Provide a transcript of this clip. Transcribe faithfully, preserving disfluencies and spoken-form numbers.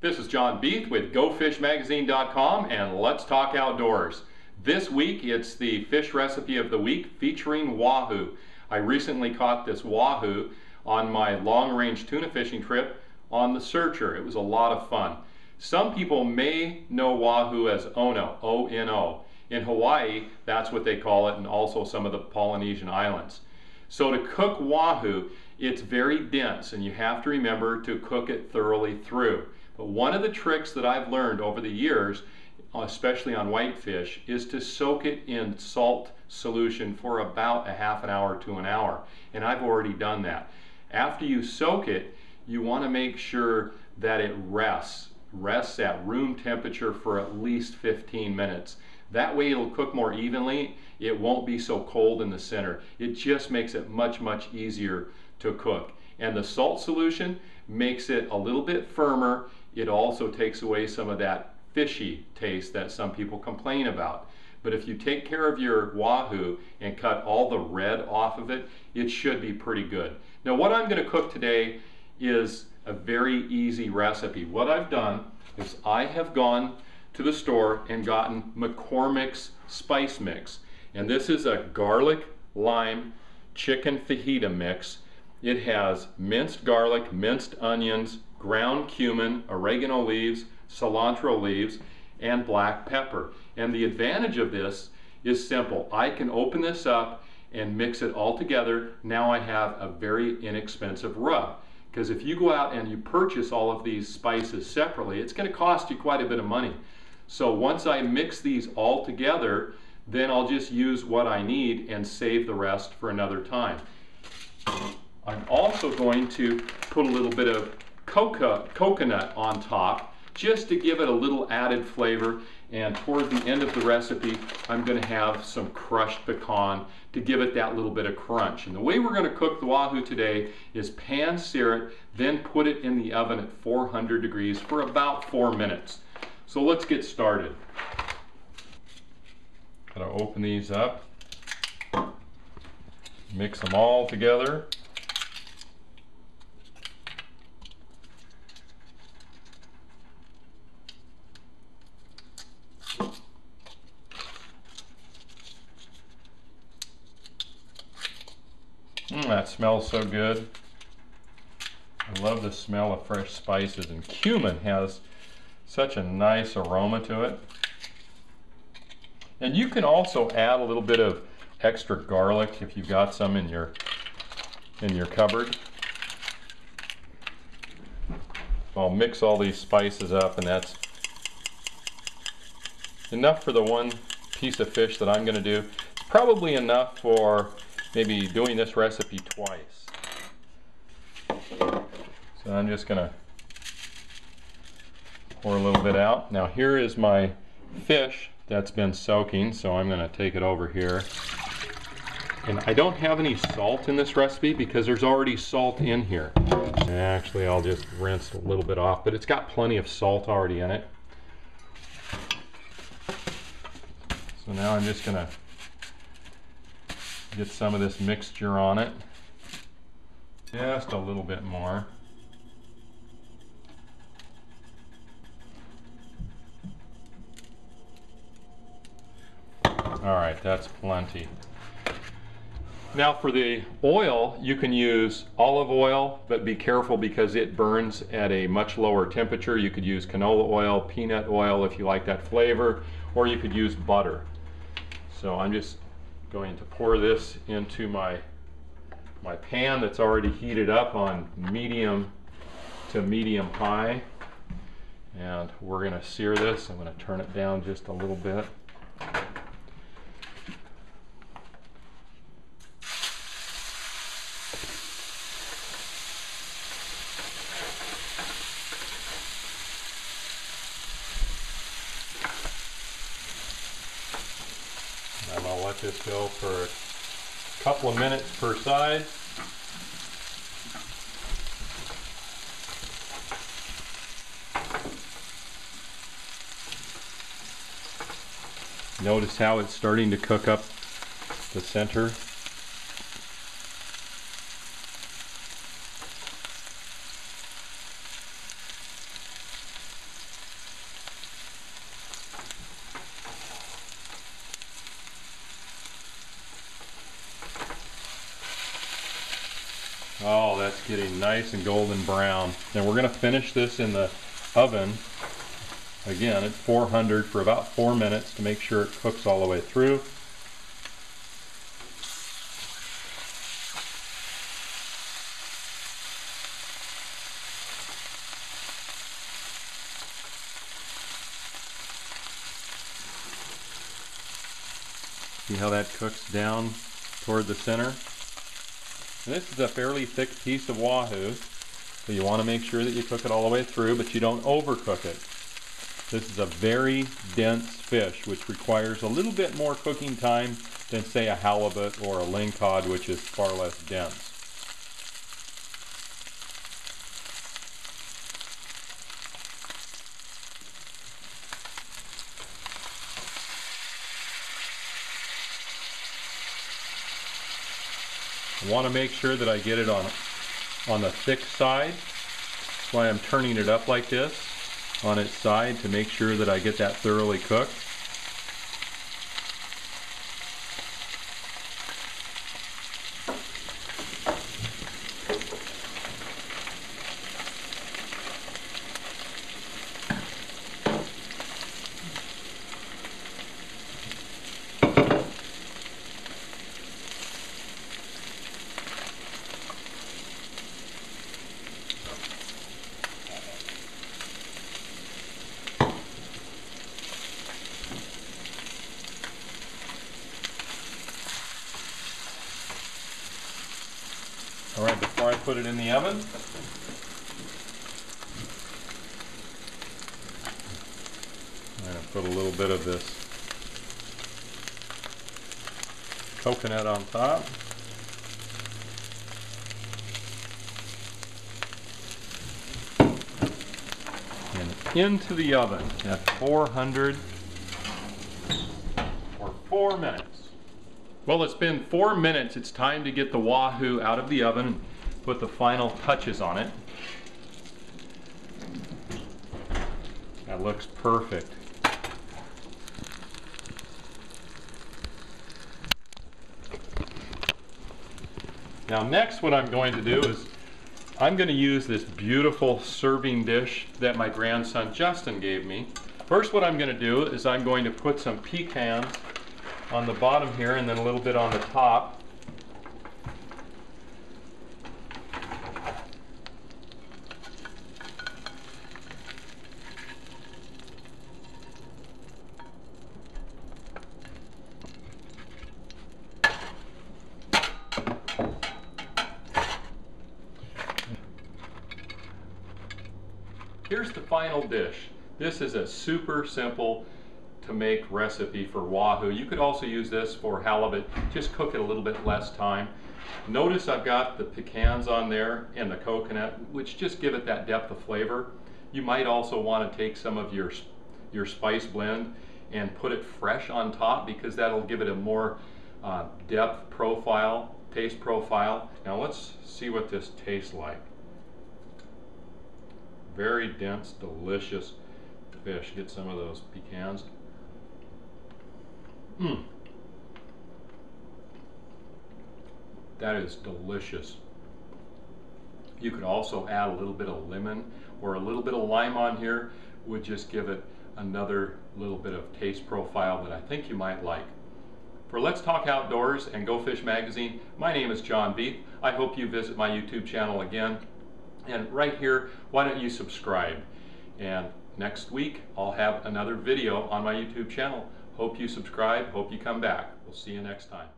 This is John Beath with Go Fish Magazine dot com and Let's Talk Outdoors. This week it's the fish recipe of the week featuring wahoo. I recently caught this wahoo on my long-range tuna fishing trip on the Searcher. It was a lot of fun. Some people may know wahoo as ono, O N O. In Hawaii, that's what they call it, and also some of the Polynesian islands. So to cook wahoo, it's very dense, and you have to remember to cook it thoroughly through. But one of the tricks that I've learned over the years, especially on whitefish, is to soak it in salt solution for about a half an hour to an hour. And I've already done that. After you soak it, you want to make sure that it rests, rests at room temperature for at least fifteen minutes. That way it'll cook more evenly. It won't be so cold in the center. It just makes it much, much easier to cook. And the salt solution makes it a little bit firmer. It also takes away some of that fishy taste that some people complain about. But if you take care of your wahoo and cut all the red off of it, it should be pretty good. Now, what I'm going to cook today is a very easy recipe. What I've done is I have gone to the store and gotten McCormick's spice mix. And this is a garlic lime chicken fajita mix. It has minced garlic, minced onions, ground cumin, oregano leaves, cilantro leaves, and black pepper. And the advantage of this is simple. I can open this up and mix it all together. Now I have a very inexpensive rub. Because if you go out and you purchase all of these spices separately, it's going to cost you quite a bit of money. So once I mix these all together, then I'll just use what I need and save the rest for another time. I'm also going to put a little bit of coca, coconut on top just to give it a little added flavor, and toward the end of the recipe I'm going to have some crushed pecan to give it that little bit of crunch. And the way we're going to cook the wahoo today is pan sear it, then put it in the oven at four hundred degrees for about four minutes. So let's get started. Gotta open these up, mix them all together. Mm, that smells so good. I love the smell of fresh spices, and cumin has such a nice aroma to it. And you can also add a little bit of extra garlic if you've got some in your in your cupboard. I'll mix all these spices up, and that's enough for the one piece of fish that I'm going to do. It's probably enough for maybe doing this recipe twice. So I'm just gonna pour a little bit out. Now here is my fish that's been soaking, so I'm gonna take it over here. And I don't have any salt in this recipe because there's already salt in here. And actually I'll just rinse a little bit off, but it's got plenty of salt already in it. So now I'm just gonna get some of this mixture on it. Just a little bit more. Alright, that's plenty. Now for the oil, you can use olive oil, but be careful because it burns at a much lower temperature. You could use canola oil, peanut oil if you like that flavor, or you could use butter. So I'm just going to pour this into my my pan that's already heated up on medium to medium high, and we're going to sear this. I'm going to turn it down just a little bit. I'm going to let this go for a couple of minutes per side. Notice how it's starting to cook up the center. Oh, that's getting nice and golden brown. Now we're going to finish this in the oven again at four hundred for about four minutes to make sure it cooks all the way through. See how that cooks down toward the center? And this is a fairly thick piece of wahoo, so you want to make sure that you cook it all the way through, but you don't overcook it. This is a very dense fish, which requires a little bit more cooking time than, say, a halibut or a lingcod, which is far less dense. I want to make sure that I get it on, on the thick side. That's why I'm turning it up like this on its side, to make sure that I get that thoroughly cooked. Alright, before I put it in the oven, I'm going to put a little bit of this coconut on top. And into the oven at four hundred for four minutes. Well, it's been four minutes. It's time to get the wahoo out of the oven and put the final touches on it. That looks perfect. Now, next what I'm going to do is I'm going to use this beautiful serving dish that my grandson Justin gave me. First, what I'm going to do is I'm going to put some pecans on the bottom here, and then a little bit on the top. Here's the final dish. This is a super simple to make recipe for wahoo. You could also use this for halibut, just cook it a little bit less time. Notice I've got the pecans on there and the coconut, which just give it that depth of flavor. You might also want to take some of your, your spice blend and put it fresh on top, because that'll give it a more uh, depth profile, taste profile. Now let's see what this tastes like. Very dense, delicious fish. Get some of those pecans. Mm. That is delicious. You could also add a little bit of lemon or a little bit of lime on here, would just give it another little bit of taste profile that I think you might like. For Let's Talk Outdoors and Go Fish Magazine, my name is John Beath. I hope you visit my YouTube channel again. And right here, why don't you subscribe? And next week, I'll have another video on my YouTube channel. Hope you subscribe. Hope you come back. We'll see you next time.